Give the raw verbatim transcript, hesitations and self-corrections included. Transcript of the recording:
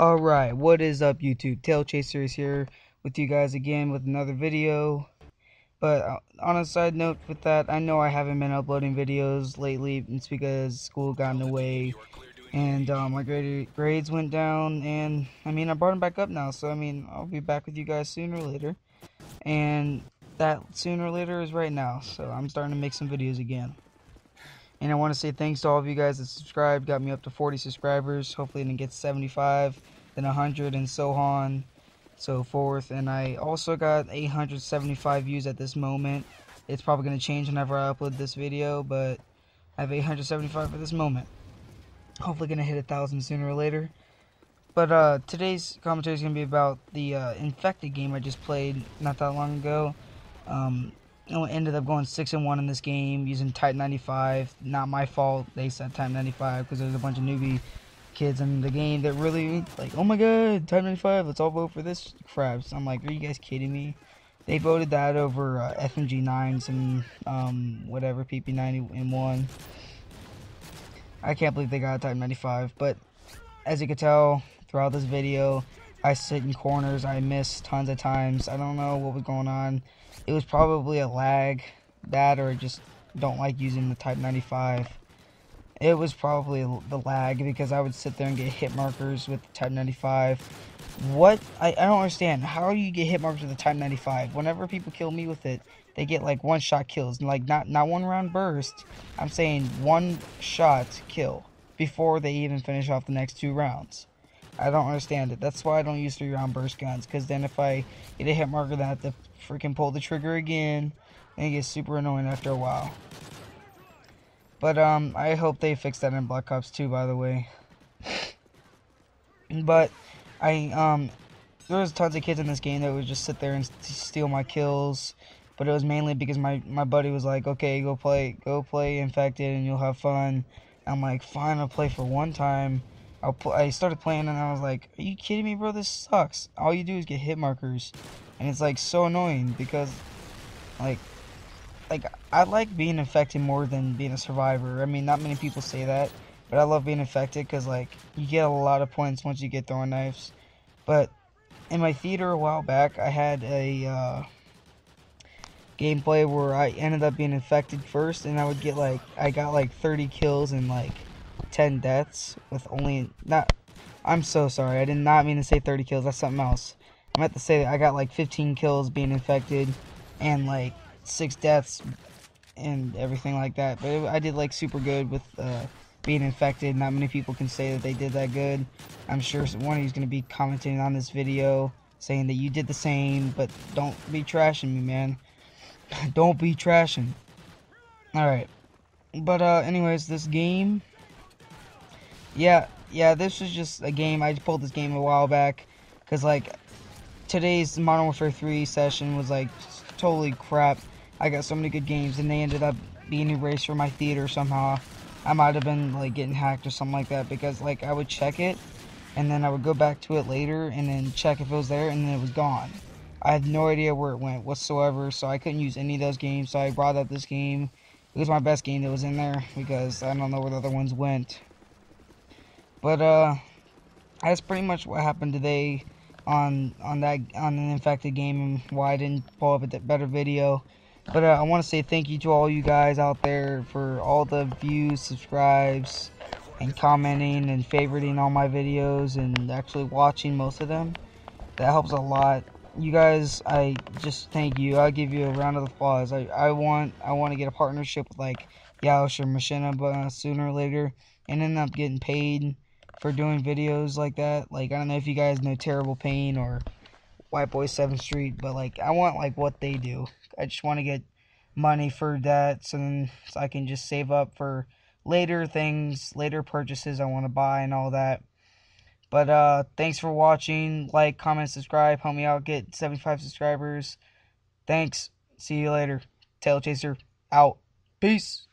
Alright, what is up YouTube? Tailchaser is here with you guys again with another video. But on a side note with that, I know I haven't been uploading videos lately. It's because school got in the way and um, my grade grades went down. And I mean, I brought them back up now. So I mean, I'll be back with you guys sooner or later. And that sooner or later is right now. So I'm starting to make some videos again. And I want to say thanks to all of you guys that subscribed, got me up to forty subscribers, hopefully it gets seventy-five, then one hundred, and so on, so forth. And I also got eight hundred seventy-five views at this moment. It's probably going to change whenever I upload this video, but I have eight hundred seventy-five for this moment. Hopefully going to hit one thousand sooner or later. But uh, today's commentary is going to be about the uh, Infected game I just played not that long ago. Um... I ended up going six and one in this game using Type ninety-five. Not my fault they said Type ninety-five because there's a bunch of newbie kids in the game that really like, oh my god, Type ninety-five, let's all vote for this crap. So I'm like, are you guys kidding me? They voted that over uh, F M G nines and um, whatever, P P ninety and one. I can't believe they got Type ninety-five. But as you can tell throughout this video, I sit in corners, I miss tons of times. I don't know what was going on. It was probably a lag, that, or just don't like using the Type ninety-five. It was probably the lag because I would sit there and get hit markers with the Type ninety-five. What? I, I don't understand. How do you get hit markers with the Type ninety-five? Whenever people kill me with it, they get like one shot kills. Like not, not one round burst. I'm saying one shot kill before they even finish off the next two rounds. I don't understand it. That's why I don't use three round burst guns, because then if I get a hit marker, then I have to freaking pull the trigger again, and it gets super annoying after a while. But um, I hope they fix that in Black Ops two, by the way. But I um, there was tons of kids in this game that would just sit there and st steal my kills. But it was mainly because my my buddy was like, okay, go play, go play Infected, and you'll have fun. I'm like, fine, I'll play for one time. I'll pl I started playing and I was like, are you kidding me, bro? This sucks. All you do is get hit markers, and it's like so annoying because, like, like I like being infected more than being a survivor. I mean, not many people say that, but I love being infected because like you get a lot of points once you get throwing knives. But in my theater a while back, I had a uh, gameplay where I ended up being infected first, and I would get like I got like thirty kills and like ten deaths with only not I'm so sorry, I did not mean to say thirty kills, that's something else. I meant to say that I got like fifteen kills being infected and like six deaths and everything like that. But it, I did like super good with uh, being infected. Not many people can say that they did that good. I'm sure one of you's gonna be commenting on this video saying that you did the same, but don't be trashing me, man. Don't be trashing. Alright, but uh, anyways, this game, Yeah, yeah, this was just a game, I just pulled this game a while back, because, like, today's Modern Warfare three session was, like, totally crap. I got so many good games, and they ended up being erased from my theater somehow. I might have been, like, getting hacked or something like that, because, like, I would check it, and then I would go back to it later, and then check if it was there, and then it was gone. I have no idea where it went whatsoever, so I couldn't use any of those games, so I brought up this game. It was my best game that was in there, because I don't know where the other ones went. But uh, that's pretty much what happened today on on that on an Infected game, and why I didn't pull up a better video. But uh, I want to say thank you to all you guys out there for all the views, subscribes, and commenting and favoriting all my videos and actually watching most of them. That helps a lot. You guys, I just thank you. I'll give you a round of applause. I I want I want to get a partnership with like Yalush or Machinima sooner or later, and end up getting paid for doing videos like that. Like, I don't know if you guys know Terrible Pain or White Boy seventh Street, but like I want like what they do. I just want to get money for that, so then so I can just save up for later things, later purchases I want to buy and all that. But uh thanks for watching. Like, comment, subscribe, help me out, get seventy-five subscribers. Thanks. See you later. Tailchaser out. Peace.